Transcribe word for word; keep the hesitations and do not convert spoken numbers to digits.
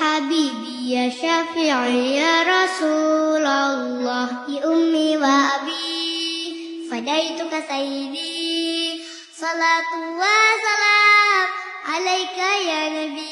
حبيبي يا شفيعي يا رسول الله لأمي وأبي فديتك سيدي صلاة وسلام عليك يا نبي.